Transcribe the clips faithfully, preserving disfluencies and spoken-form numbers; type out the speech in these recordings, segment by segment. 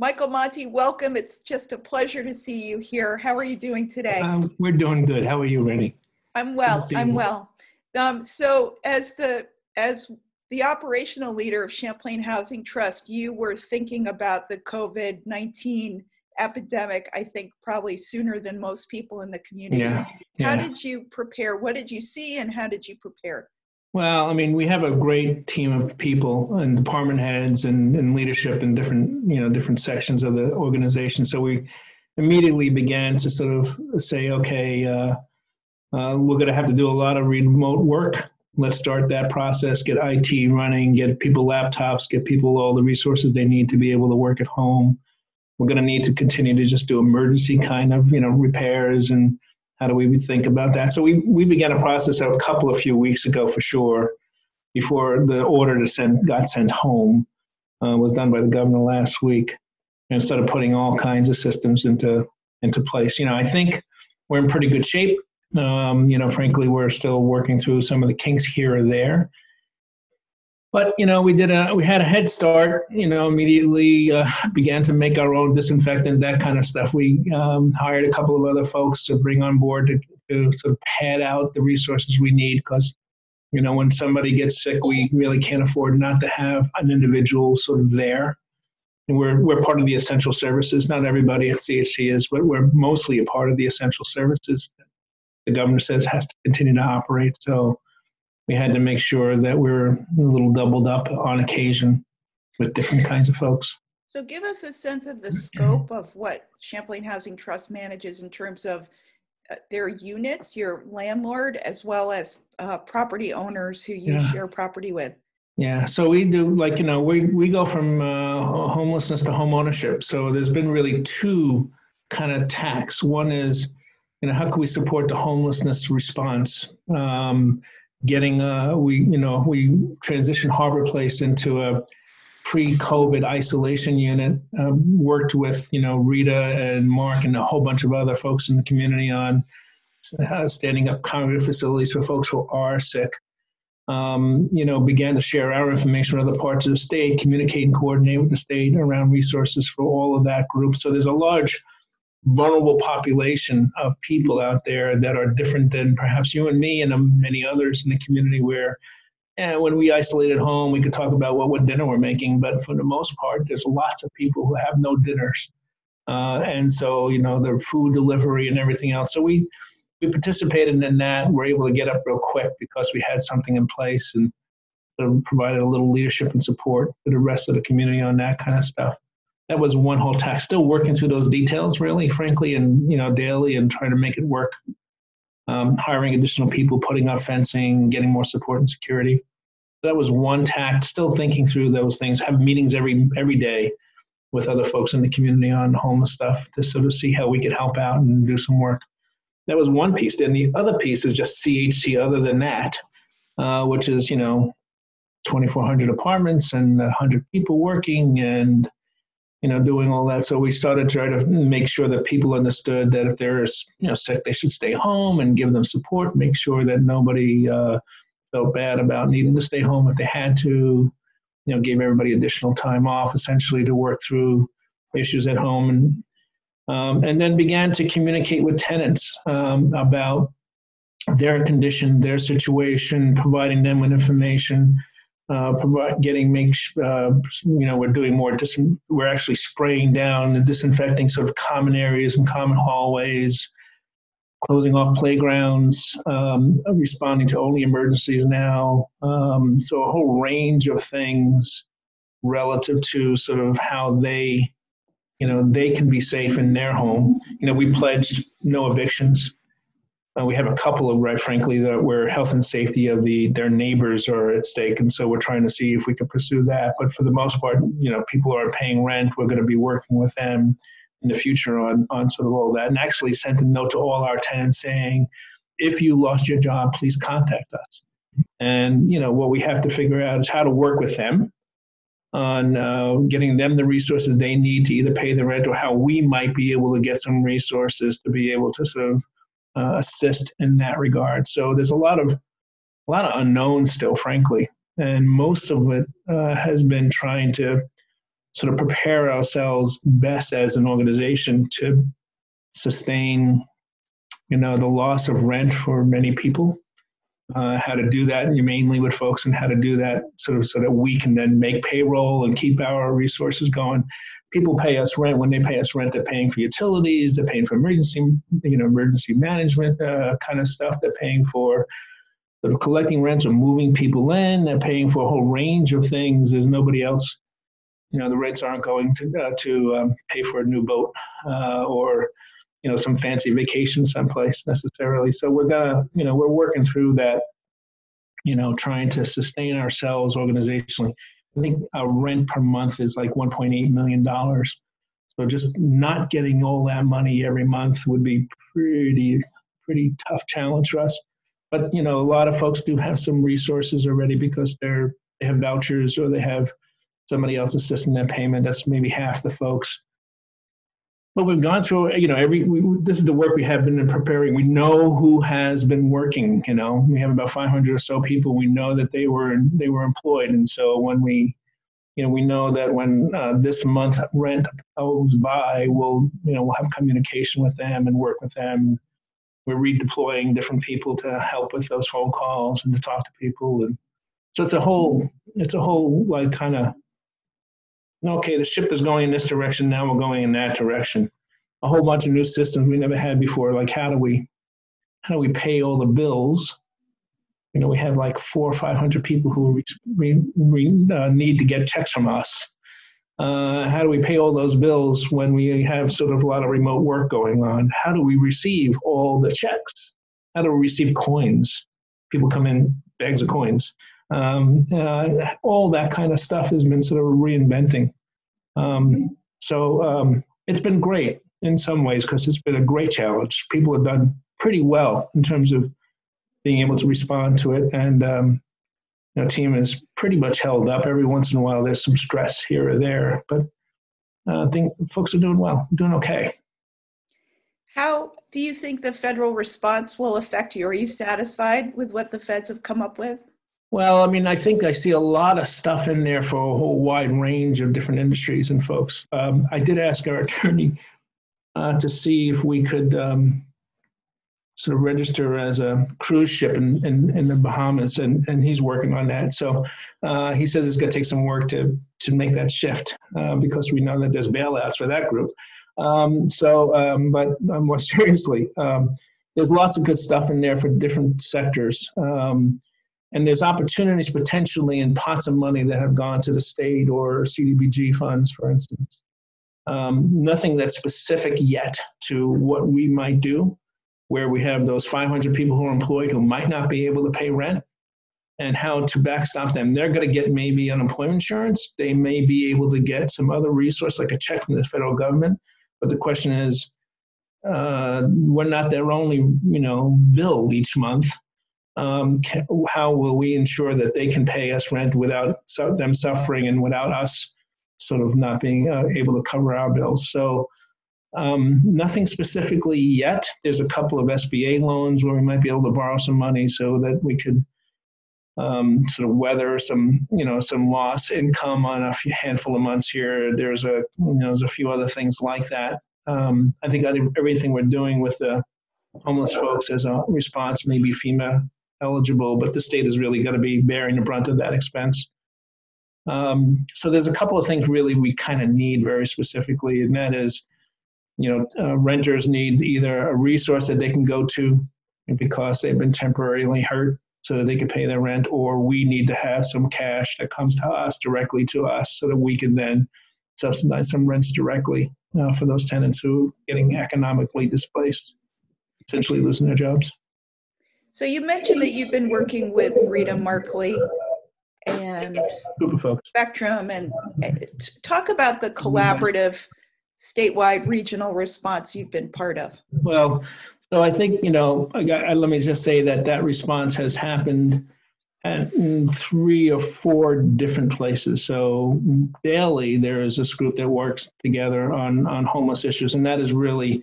Michael Monte, welcome. It's just a pleasure to see you here. How are you doing today? Um, we're doing good. How are you, Rennie? I'm well. I'm well. Um, so as the, as the operational leader of Champlain Housing Trust, you were thinking about the COVID nineteen epidemic, I think probably sooner than most people in the community. Yeah, yeah. How did you prepare? What did you see and how did you prepare? Well, I mean, we have a great team of people and department heads and, and leadership in different, you know, different sections of the organization. So we immediately began to sort of say, okay, uh, uh, we're going to have to do a lot of remote work. Let's start that process, get I T running, get people laptops, get people all the resources they need to be able to work at home. We're going to need to continue to just do emergency kind of, you know, repairs, and how do we think about that? So we, we began a process a couple of few weeks ago for sure, before the order to send got sent home uh, was done by the governor last week, and started putting all kinds of systems into into place. You know, I think we're in pretty good shape. Um, you know, frankly, we're still working through some of the kinks here or there. But, you know, we did a, we had a head start, you know, immediately uh, began to make our own disinfectant, that kind of stuff. We um, hired a couple of other folks to bring on board to, to sort of pad out the resources we need because, you know, when somebody gets sick, we really can't afford not to have an individual sort of there. And we're, we're part of the essential services. Not everybody at C H C is, but we're mostly a part of the essential services that the governor says has to continue to operate. So we had to make sure that we're a little doubled up on occasion with different kinds of folks. So give us a sense of the scope of what Champlain Housing Trust manages in terms of uh, their units, your landlord, as well as uh, property owners who you yeah. share property with. Yeah, so we do, like, you know, we, we go from uh, homelessness to home ownership. So there's been really two kind of tacks. One is, you know, how can we support the homelessness response? Um, Getting, uh, we, you know, we transitioned Harbor Place into a pre-COVID isolation unit, uh, worked with, you know, Rita and Mark and a whole bunch of other folks in the community on uh, standing up congregate facilities for folks who are sick, um, you know, began to share our information with other parts of the state, communicate and coordinate with the state around resources for all of that group. So there's a large vulnerable population of people out there that are different than perhaps you and me and many others in the community where eh, when we isolate at home, we could talk about what, what dinner we're making. But for the most part, there's lots of people who have no dinners. Uh, and so, you know, the food delivery and everything else. So we, we participated in that. We're able to get up real quick because we had something in place and sort of provided a little leadership and support to the rest of the community on that kind of stuff. That was one whole task. Still working through those details, really, frankly, and, you know, daily, and trying to make it work. Um, hiring additional people, putting up fencing, getting more support and security. That was one tack. Still thinking through those things. Have meetings every every day with other folks in the community on homeless stuff to sort of see how we could help out and do some work. That was one piece. Then the other piece is just C H C. Other than that, uh, which is, you know, twenty-four hundred apartments and one hundred people working and, you know, doing all that. So we started trying to make sure that people understood that if they're, you know, sick, they should stay home and give them support, make sure that nobody uh, felt bad about needing to stay home if they had to, you know, gave everybody additional time off, essentially, to work through issues at home. And um, and then began to communicate with tenants um, about their condition, their situation, providing them with information. Uh, provide, getting make uh, you know we're doing more dis we're actually spraying down and disinfecting sort of common areas and common hallways, closing off playgrounds, um, responding to only emergencies now, um, so a whole range of things relative to sort of how they you know they can be safe in their home. You know we pledged no evictions. Uh, we have a couple of, right, frankly, that where health and safety of the their neighbors are at stake, and so we're trying to see if we can pursue that. But for the most part, you know, people are paying rent. We're going to be working with them in the future on on sort of all that, and actually sent a note to all our tenants saying, if you lost your job, please contact us. And you know, what we have to figure out is how to work with them on uh, getting them the resources they need to either pay the rent, or how we might be able to get some resources to be able to sort of Uh, assist in that regard. So there's a lot of a lot of unknowns still, frankly, and most of it uh, has been trying to sort of prepare ourselves best as an organization to sustain, you know, the loss of rent for many people. Uh, how to do that humanely with folks, and how to do that sort of so that we can then make payroll and keep our resources going. People pay us rent. When they pay us rent, they're paying for utilities, they're paying for emergency, you know, emergency management uh, kind of stuff. They're paying for sort of collecting rents or moving people in. They're paying for a whole range of things. There's nobody else. You know, the rents aren't going to uh, to um, pay for a new boat uh, or, you know, some fancy vacation someplace necessarily. So we're gonna, you know, we're working through that, you know, trying to sustain ourselves organizationally. I think our rent per month is like one point eight million dollars. So just not getting all that money every month would be pretty, pretty tough challenge for us. But, you know, a lot of folks do have some resources already because they're, they have vouchers or they have somebody else assisting that payment. That's maybe half the folks. But we've gone through, you know, every, we, this is the work we have been preparing. We know who has been working, you know. We have about five hundred or so people. We know that they were, they were employed. And so when we, you know, we know that when uh, this month rent goes by, we'll, you know, we'll have communication with them and work with them. We're redeploying different people to help with those phone calls and to talk to people. And so it's a whole, it's a whole like kind of, okay, the ship is going in this direction, now we're going in that direction. A whole bunch of new systems we never had before, like how do we, how do we pay all the bills? You know, we have like four or five hundred people who re, re, uh, need to get checks from us. Uh, how do we pay all those bills when we have sort of a lot of remote work going on? How do we receive all the checks? How do we receive coins? People come in, bags of coins. Um, uh, all that kind of stuff has been sort of reinventing. Um, so um, it's been great in some ways because it's been a great challenge. People have done pretty well in terms of being able to respond to it. And um, the team is pretty much held up. Every once in a while, there's some stress here or there. But uh, I think folks are doing well, doing okay. How do you think the federal response will affect you? Are you satisfied with what the feds have come up with? Well, I mean, I think I see a lot of stuff in there for a whole wide range of different industries and folks. Um, I did ask our attorney uh, to see if we could um, sort of register as a cruise ship in, in, in the Bahamas, and, and he's working on that. So uh, he says it's going to take some work to, to make that shift uh, because we know that there's bailouts for that group. Um, so, um, but uh, more seriously, um, there's lots of good stuff in there for different sectors. Um, And there's opportunities potentially in pots of money that have gone to the state or C D B G funds, for instance. Um, nothing that's specific yet to what we might do, where we have those five hundred people who are employed who might not be able to pay rent and how to backstop them. They're going to get maybe unemployment insurance. They may be able to get some other resource like a check from the federal government. But the question is, uh, we're not their only, you know, bill each month. Um, how will we ensure that they can pay us rent without su- them suffering and without us sort of not being uh, able to cover our bills? So um, nothing specifically yet. There's a couple of S B A loans where we might be able to borrow some money so that we could um, sort of weather some, you know, some lost income on a few handful of months here. There's a, you know, there's a few other things like that. Um, I think everything we're doing with the homeless folks as a response may be FEMA eligible, but the state is really going to be bearing the brunt of that expense. Um, so there's a couple of things really we kind of need very specifically, and that is, you know, uh, renters need either a resource that they can go to because they've been temporarily hurt so that they can pay their rent, or we need to have some cash that comes to us directly to us so that we can then subsidize some rents directly uh, for those tenants who are getting economically displaced, essentially losing their jobs. So you mentioned that you've been working with Rita Markley and Spectrum, and talk about the collaborative statewide regional response you've been part of. Well, so I think, you know, I got, I, let me just say that that response has happened at three or four different places. So daily there is this group that works together on, on homeless issues, and that is really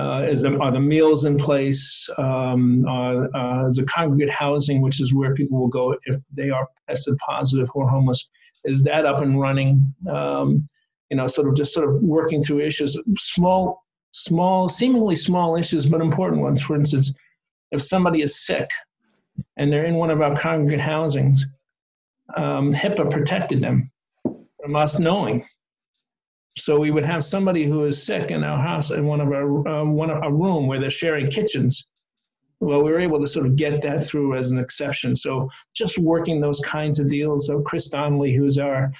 Uh, is the, are the meals in place? Um, uh, uh, is the congregate housing, which is where people will go if they are tested positive or homeless, is that up and running? Um, you know, sort of just sort of working through issues, small, small, seemingly small issues, but important ones. For instance, if somebody is sick and they're in one of our congregate housings, um, HIPAA protected them from us knowing. So we would have somebody who is sick in our house, in one of our uh, one of our room where they're sharing kitchens. Well, we were able to sort of get that through as an exception. So just working those kinds of deals. So Chris Donnelly, who's our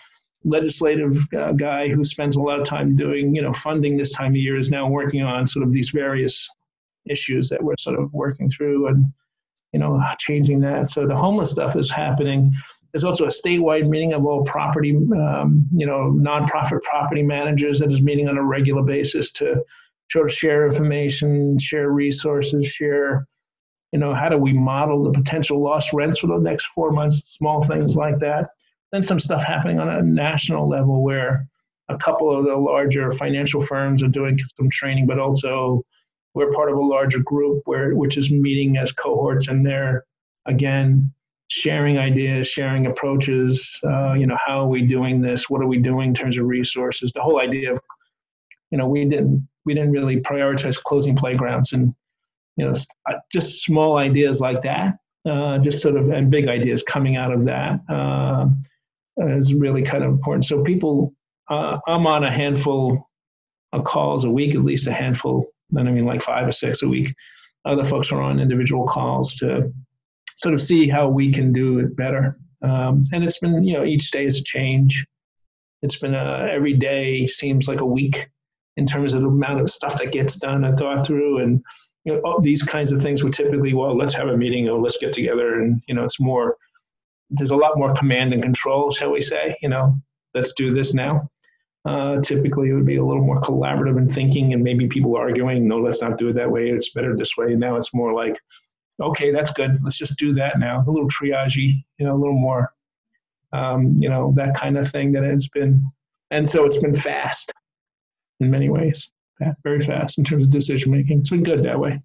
legislative uh, guy who spends a lot of time doing, you know, funding this time of year, is now working on sort of these various issues that we're sort of working through and, you know, changing that. So the homeless stuff is happening. There's also a statewide meeting of all property, um, you know, nonprofit property managers that is meeting on a regular basis to sort of share information, share resources, share, you know, how do we model the potential lost rents for the next four months, small things like that. Then some stuff happening on a national level where a couple of the larger financial firms are doing some training, but also we're part of a larger group where which is meeting as cohorts, and they're, again, sharing ideas, sharing approaches, uh, you know, how are we doing this? What are we doing in terms of resources? The whole idea of, you know, we didn't, we didn't really prioritize closing playgrounds, and, you know, just small ideas like that, uh, just sort of, and big ideas coming out of that uh, is really kind of important. So people, uh, I'm on a handful of calls a week, at least a handful, and I mean like five or six a week. Other folks are on individual calls to sort of see how we can do it better. Um, and it's been, you know, each day is a change. It's been a, every day seems like a week in terms of the amount of stuff that gets done and thought through. And, you know, all these kinds of things were typically, well, let's have a meeting or let's get together. And, you know, it's more, there's a lot more command and control, shall we say, you know, let's do this now. Uh, typically it would be a little more collaborative in thinking, and maybe people arguing, no, let's not do it that way. It's better this way. And now it's more like, okay, that's good. Let's just do that now. A little triage-y, you know, a little more, um, you know, that kind of thing that it's been. And so it's been fast in many ways, very fast in terms of decision-making. It's been good that way.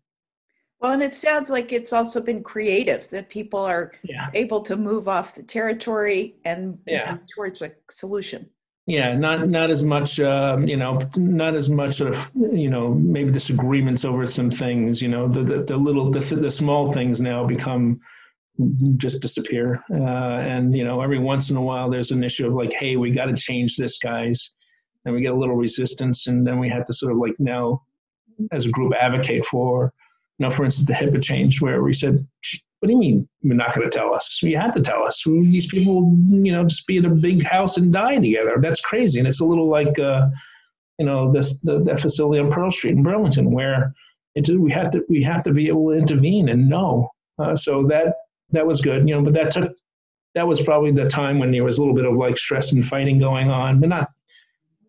Well, and it sounds like it's also been creative, that people are yeah. able to move off the territory and yeah. move towards a solution. Yeah, not not as much, um, you know, not as much sort of, you know, maybe disagreements over some things. You know, the the, the little, the, the small things now become, just disappear. Uh, and, you know, every once in a while there's an issue of like, hey, we got to change this, guys. And we get a little resistance, and then we have to sort of like now, as a group, advocate for, you know, for instance, the HIPAA change where we said, what do you mean you're not going to tell us? You have to tell us. These people, you know, just be in a big house and die together. That's crazy. And it's a little like, uh, you know, this, the, that facility on Pearl Street in Burlington where it, we have to we have to be able to intervene and know. Uh, so that that was good, you know. But that took that was probably the time when there was a little bit of like stress and fighting going on, but not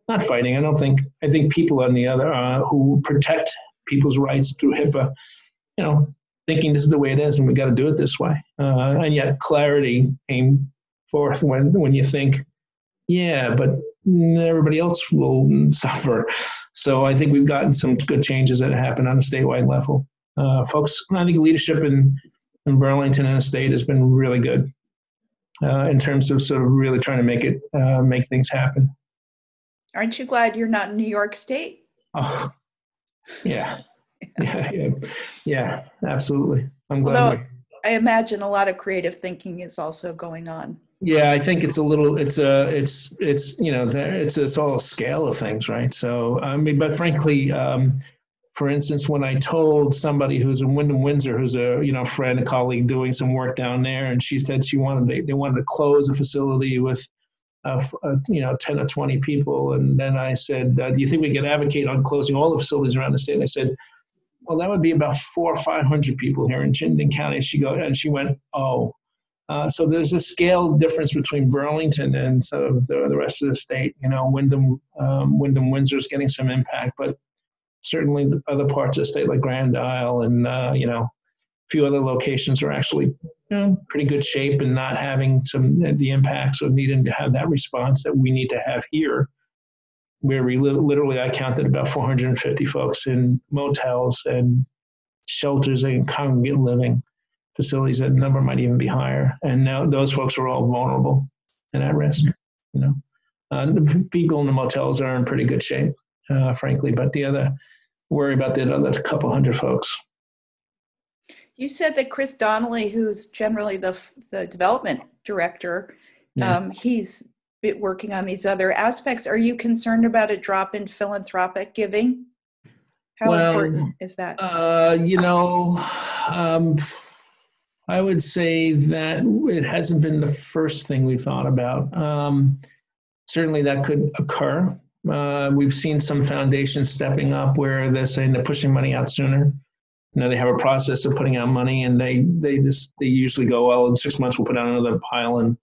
not fighting. I don't think I think people on the other uh, who protect people's rights through HIPAA, you know, thinking this is the way it is and we got to do it this way. Uh, and yet clarity came forth when, when you think, yeah, but everybody else will suffer. So I think we've gotten some good changes that happened on a statewide level. Uh, folks, I think leadership in, in Burlington and the state has been really good uh, in terms of sort of really trying to make it, uh, make things happen. Aren't you glad you're not in New York State? Oh, yeah. Yeah, yeah, yeah, absolutely. I'm glad. Although, I imagine a lot of creative thinking is also going on. Yeah, I think it's a little, it's a, it's, it's, you know, there, it's, it's all a scale of things, right? So, I mean, but frankly, um, for instance, when I told somebody who's in Windham Windsor, who's a, you know, friend, a colleague doing some work down there, and she said she wanted, they, they wanted to close a facility with, uh, uh, you know, ten or twenty people. And then I said, uh, do you think we could advocate on closing all the facilities around the state? And I said, well, that would be about four or five hundred people here in Chittenden County. She go and she went, oh, uh, so there's a scale difference between Burlington and sort of the, the rest of the state. You know, Windham, um, Windham Windsor is getting some impact, but certainly the other parts of the state like Grand Isle and uh, you know, a few other locations are actually, you know, pretty good shape and not having some the impacts of needing to have that response that we need to have here. Where we literally, I counted about four hundred fifty folks in motels and shelters and congregate living facilities. That number might even be higher. And now those folks are all vulnerable and at risk, you know. Uh, the Beagle and the motels are in pretty good shape, uh, frankly, but the other, worry about the other couple hundred folks. You said that Chris Donnelly, who's generally the, the development director, yeah. um, he's been working on these other aspects. Are you concerned about a drop in philanthropic giving? How well, important is that? Uh, you know, um, I would say that it hasn't been the first thing we thought about. Um, certainly that could occur. Uh, we've seen some foundations stepping up where they're saying they're pushing money out sooner. You know, they have a process of putting out money, and they, they just they usually go, well, in six months we'll put out another pile. And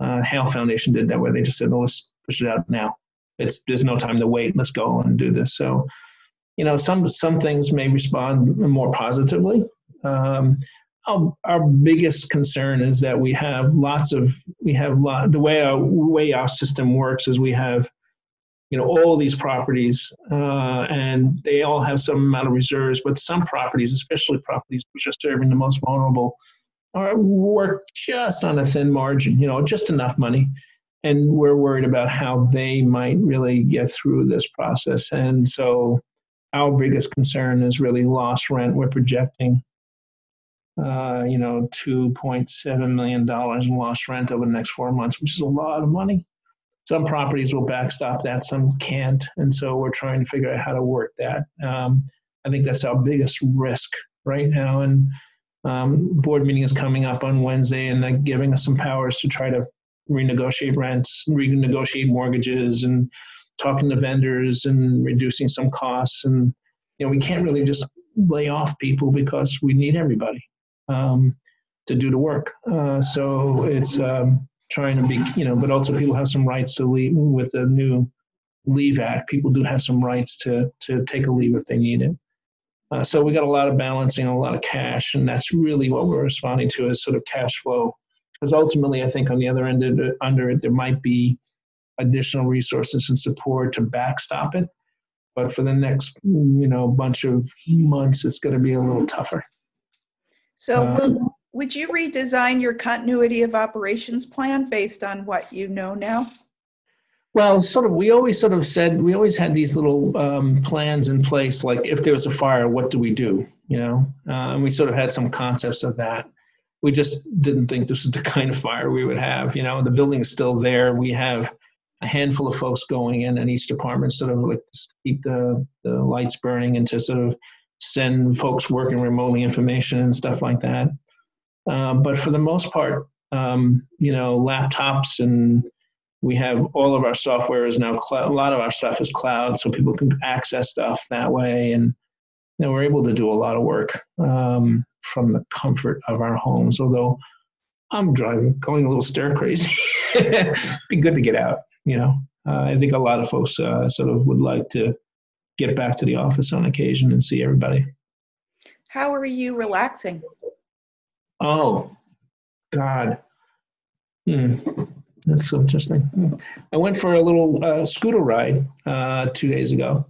uh, Hale Foundation did that, where they just said, well, let's push it out now. It's there's no time to wait. Let's go and do this. So, you know, some some things may respond more positively. Um, our, our biggest concern is that we have lots of we have lot the way our way our system works is we have. You know, all these properties, uh, and they all have some amount of reserves, but some properties, especially properties which are serving the most vulnerable, are work just on a thin margin, you know, just enough money. And we're worried about how they might really get through this process. And so our biggest concern is really lost rent. We're projecting, uh, you know, two point seven million dollars in lost rent over the next four months, which is a lot of money. Some properties will backstop that, some can't, and so we're trying to figure out how to work that. Um, I think that's our biggest risk right now, and um, board meeting is coming up on Wednesday, and they're giving us some powers to try to renegotiate rents, renegotiate mortgages, and talking to vendors and reducing some costs. And you know, we can't really just lay off people because we need everybody um, to do the work. Uh, so it's um, trying to be, you know, but also people have some rights to leave. With the new Leave Act, people do have some rights to to take a leave if they need it. Uh, so we got a lot of balancing, a lot of cash, and that's really what we're responding to is sort of cash flow. Because ultimately, I think on the other end, of the, under it, there might be additional resources and support to backstop it. But for the next, you know, bunch of months, it's going to be a little tougher. So. Um, Would you redesign your continuity of operations plan based on what you know now? Well, sort of, we always sort of said, we always had these little um, plans in place, like if there was a fire, what do we do? You know, uh, and we sort of had some concepts of that. We just didn't think this was the kind of fire we would have. You know, the building is still there. We have a handful of folks going in and each department sort of like to keep the, the lights burning and to sort of send folks working remotely information and stuff like that. Uh, but for the most part, um, you know, laptops, and we have all of our software is now, cloud, a lot of our stuff is cloud, so people can access stuff that way. And you know, we're able to do a lot of work um, from the comfort of our homes, although I'm driving, going a little stir crazy. Be good to get out, you know. Uh, I think a lot of folks uh, sort of would like to get back to the office on occasion and see everybody. How are you relaxing? Oh, God. Hmm. That's so interesting. Hmm. I went for a little uh, scooter ride uh, two days ago,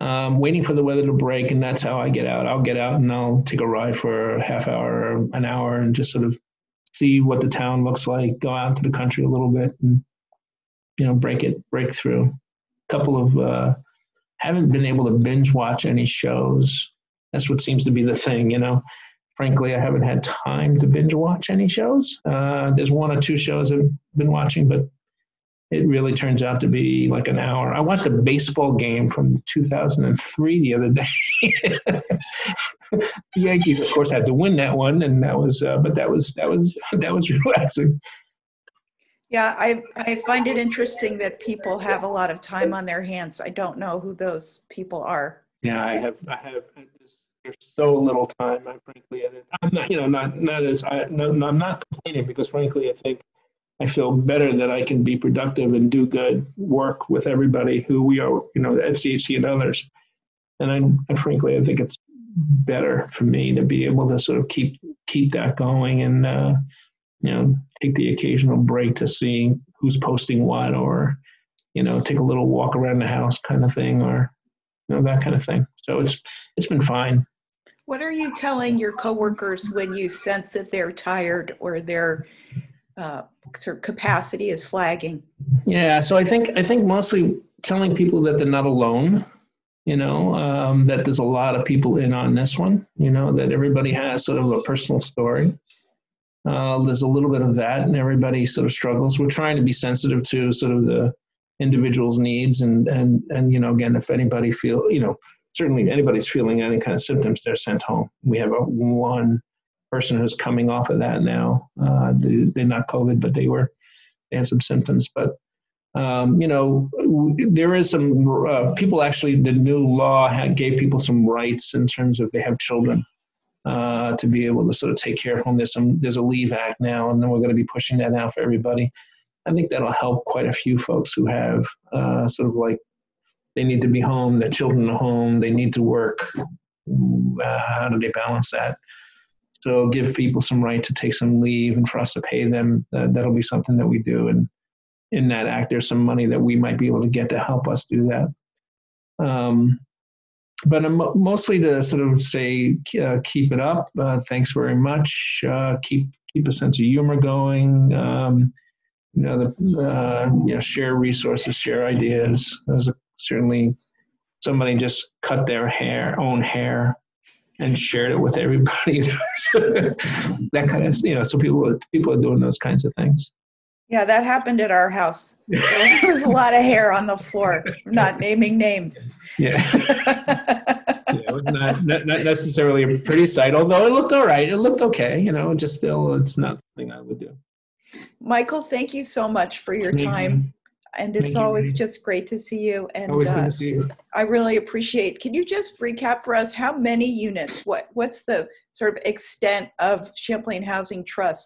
um, waiting for the weather to break, and that's how I get out. I'll get out and I'll take a ride for a half hour or an hour and just sort of see what the town looks like, go out to the country a little bit and, you know, break it, break through. A couple of, uh, haven't been able to binge watch any shows. That's what seems to be the thing, you know. Frankly, I haven't had time to binge watch any shows. Uh, there's one or two shows I've been watching, but it really turns out to be like an hour. I watched a baseball game from two thousand three the other day. The Yankees, of course, had to win that one, and that was, uh, but that was that was that was relaxing. Yeah, I I find it interesting that people have a lot of time on their hands. I don't know who those people are. Yeah, I have I have. I just, There's so little time. I frankly, I'm not, you know, not not as I, no, no, I'm not complaining because frankly, I think I feel better that I can be productive and do good work with everybody who we are, you know, at C H C and others. And I, I frankly, I think it's better for me to be able to sort of keep keep that going and uh, you know, take the occasional break to see who's posting what, or you know, take a little walk around the house kind of thing, or you know, that kind of thing. So it's it's been fine. What are you telling your coworkers when you sense that they're tired or they're uh, sort of capacity is flagging? Yeah, so I think I think mostly telling people that they're not alone. You know, um, that there's a lot of people in on this one. You know, that everybody has sort of a personal story. Uh, there's a little bit of that, and everybody sort of struggles. We're trying to be sensitive to sort of the individual's needs, and and and you know, again, if anybody feel, you know, certainly if anybody's feeling any kind of symptoms, they're sent home. We have a one person who's coming off of that now. Uh, they, they're not COVID, but they were they had some symptoms. But um, you know, there is some uh, people actually. The new law had, gave people some rights in terms of they have children. Uh, to be able to sort of take care of home. There's some, there's a Leave Act now, and then we're going to be pushing that out for everybody. I think that'll help quite a few folks who have uh, sort of like, they need to be home, their children are home, they need to work. Uh, how do they balance that? So give people some right to take some leave and for us to pay them. Uh, that'll be something that we do. And in that act, there's some money that we might be able to get to help us do that. Um, But mostly to sort of say, uh, keep it up. Uh, thanks very much. Uh, keep keep a sense of humor going. Um, you know, the, uh, you know, share resources, share ideas. There's a, certainly somebody just cut their hair, own hair, and shared it with everybody. That kind of, you know, so people people are doing those kinds of things. Yeah, that happened at our house. There was a lot of hair on the floor. I'm not naming names. Yeah, yeah, it was not, not not necessarily a pretty sight, although it looked all right. It looked okay, you know. Just still, it's not something I would do. Michael, thank you so much for your time, mm-hmm. and it's thank always you. Just great to see you. And always uh, good to see you. I really appreciate. Can you just recap for us how many units? What what's the sort of extent of Champlain Housing Trust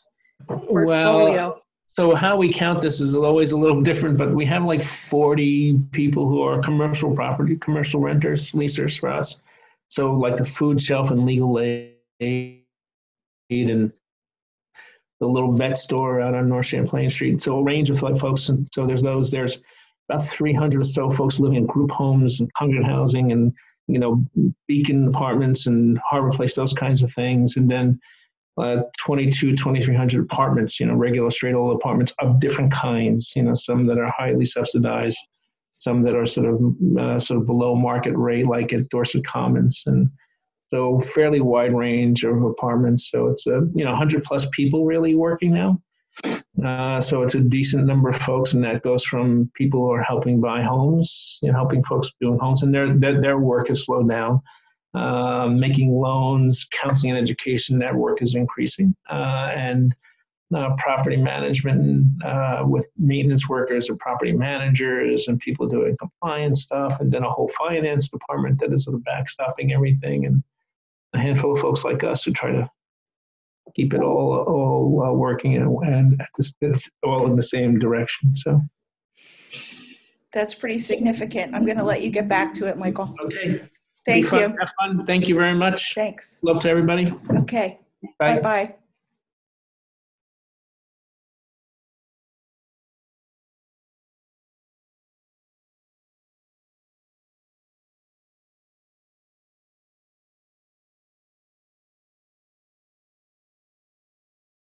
portfolio? Well, so how we count this is always a little different, but we have like forty people who are commercial property, commercial renters, leasers for us. So like the food shelf and legal aid and the little vet store out on North Champlain Street. So a range of folks. And so there's those, there's about three hundred or so folks living in group homes and congregate housing and, you know, Beacon apartments and Harbor Place, those kinds of things. And then Uh, twenty-two, twenty-three hundred apartments, you know, regular straight old apartments of different kinds, you know, some that are highly subsidized, some that are sort of uh, sort of below market rate, like at Dorset Commons. And so fairly wide range of apartments. So it's, a, you know, one hundred plus people really working now. Uh, so it's a decent number of folks. And that goes from people who are helping buy homes, you know, helping folks doing homes. And their their, their work is slowed down. Uh, making loans, counseling and education, that work is increasing. Uh, and uh, property management uh, with maintenance workers and property managers and people doing compliance stuff, and then a whole finance department that is sort of backstopping everything, and a handful of folks like us who try to keep it all, all uh, working and, and at this, it's all in the same direction. So that's pretty significant. I'm going to let you get back to it, Michael. Okay. Thank you. Have fun. Thank you very much. Thanks. Love to everybody. Okay. Bye-bye.